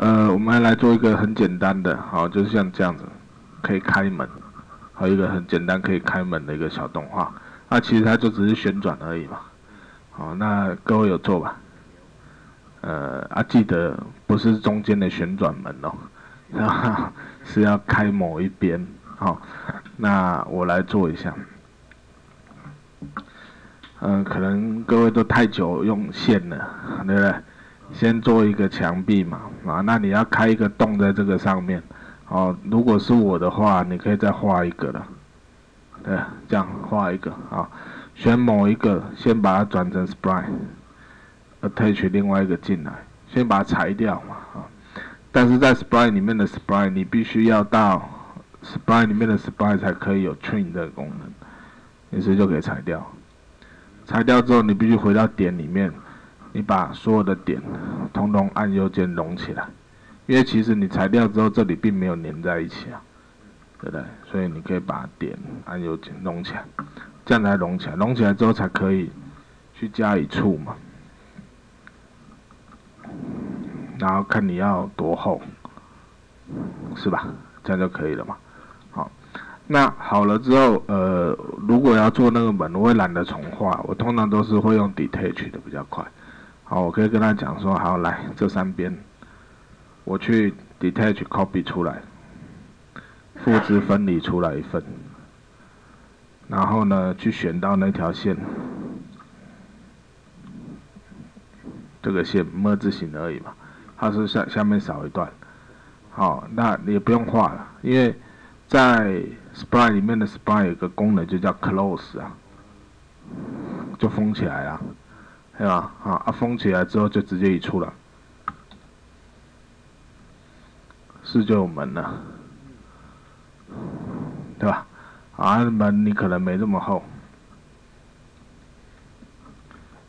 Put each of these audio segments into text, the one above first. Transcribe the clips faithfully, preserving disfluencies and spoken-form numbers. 呃，我们来做一个很简单的，好，就是像这样子，可以开门，还有一个很简单可以开门的一个小动画。那、啊、其实它就只是旋转而已嘛。好，那各位有做吧？呃，啊，记得不是中间的旋转门哦，是要开某一边。好，那我来做一下。 嗯，可能各位都太久用线了，对不对？先做一个墙壁嘛，啊，那你要开一个洞在这个上面，哦，如果是我的话，你可以再画一个了，对，这样画一个啊，选某一个，先把它转成 spline，attach 另外一个进来，先把它裁掉嘛，啊，但是在 spline 里面的 spline， 你必须要到 spline 里面的 spline 才可以有 trim 这个功能，于是就可以裁掉。 裁掉之后，你必须回到点里面，你把所有的点通通按右键拢起来，因为其实你裁掉之后，这里并没有粘在一起啊，对不对？所以你可以把点按右键拢起来，这样才拢起来，拢起来之后才可以去加以触嘛。然后看你要多厚，是吧？这样就可以了嘛。好。 那好了之后，呃，如果要做那个门，我会懒得重画，我通常都是会用 detach 的比较快。好，我可以跟他讲说，好，来这三边，我去 detach copy 出来，复制分离出来一份，然后呢，去选到那条线，这个线么字形而已嘛，它是下下面少一段。好，那你也不用画了，因为。 在 spline 里面的 spline 有一个功能就叫 close 啊，就封起来了，对吧？好，啊，封起来之后就直接移出了，是就有门了，对吧？啊，门你可能没这么厚，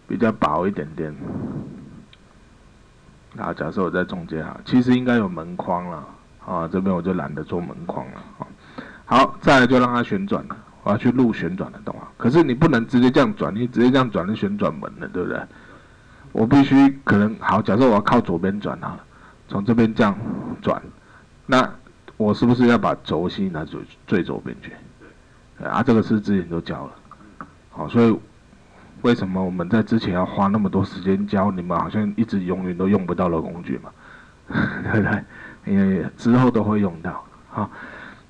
比较薄一点点。啊，假设我在中间哈，其实应该有门框了。 啊，这边我就懒得做门框了啊。好，再来就让它旋转了，我要去录旋转的动画。可是你不能直接这样转，你直接这样转是旋转门了，对不对？我必须可能好，假设我要靠左边转啊，从这边这样转，那我是不是要把轴心拿最最左边去？啊，这个是之前都教了。好，所以为什么我们在之前要花那么多时间教你们，好像一直永远都用不到的工具嘛？对不对？ 因为之后都会用到，好，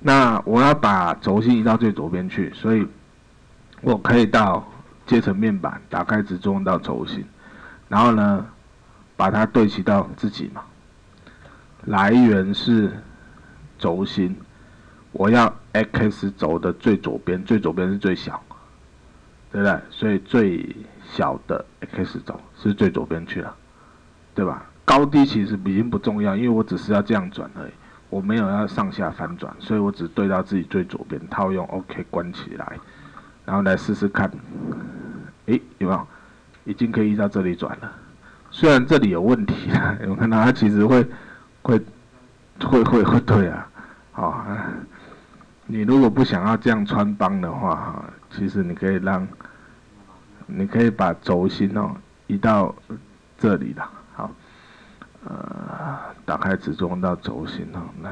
那我要把轴心移到最左边去，所以我可以到阶层面板打开只作用到轴心，然后呢，把它对齐到自己嘛。来源是轴心，我要 X 轴的最左边，最左边是最小，对不对？所以最小的 X 轴是最左边去了，对吧？ 高低其实已经不重要，因为我只是要这样转而已，我没有要上下翻转，所以我只对到自己最左边，套用 OK 关起来，然后来试试看，诶，有没有？已经可以依照这里转了，虽然这里有问题啦，我看到它其实会会会会会对啊，好，你如果不想要这样穿帮的话，其实你可以让，你可以把轴心哦移到这里啦。 呃，打开只作用到轴心哦，来，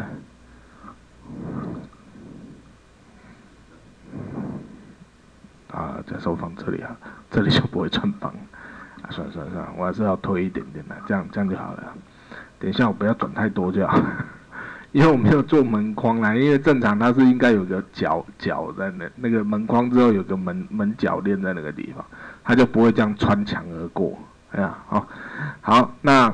啊，假设我放这里啊，这里就不会穿帮，啊，算了算了算了，我还是要推一点点的，这样这样就好了。等一下我不要转太多就好，因为我没有做门框啦，因为正常它是应该有个角角在那那个门框之后有个门门角链在那个地方，它就不会这样穿墙而过。哎呀，好，好，那。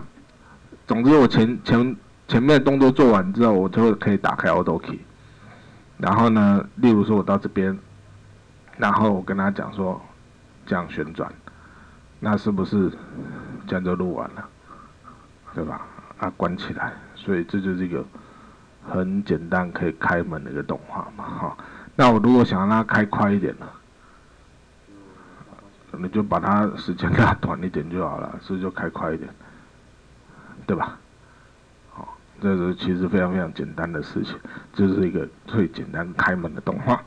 总之，我前前前面的动作做完之后，我就可以打开 Auto Key。然后呢，例如说我到这边，然后我跟他讲说，这样旋转，那是不是这样就录完了，对吧？啊，关起来，所以这就是一个很简单可以开门的一个动画嘛，哈。那我如果想让它开快一点呢，你就把它时间拉短一点就好了，所以就开快一点。 对吧？好，这是其实非常非常简单的事情，就是一个最简单开门的动画。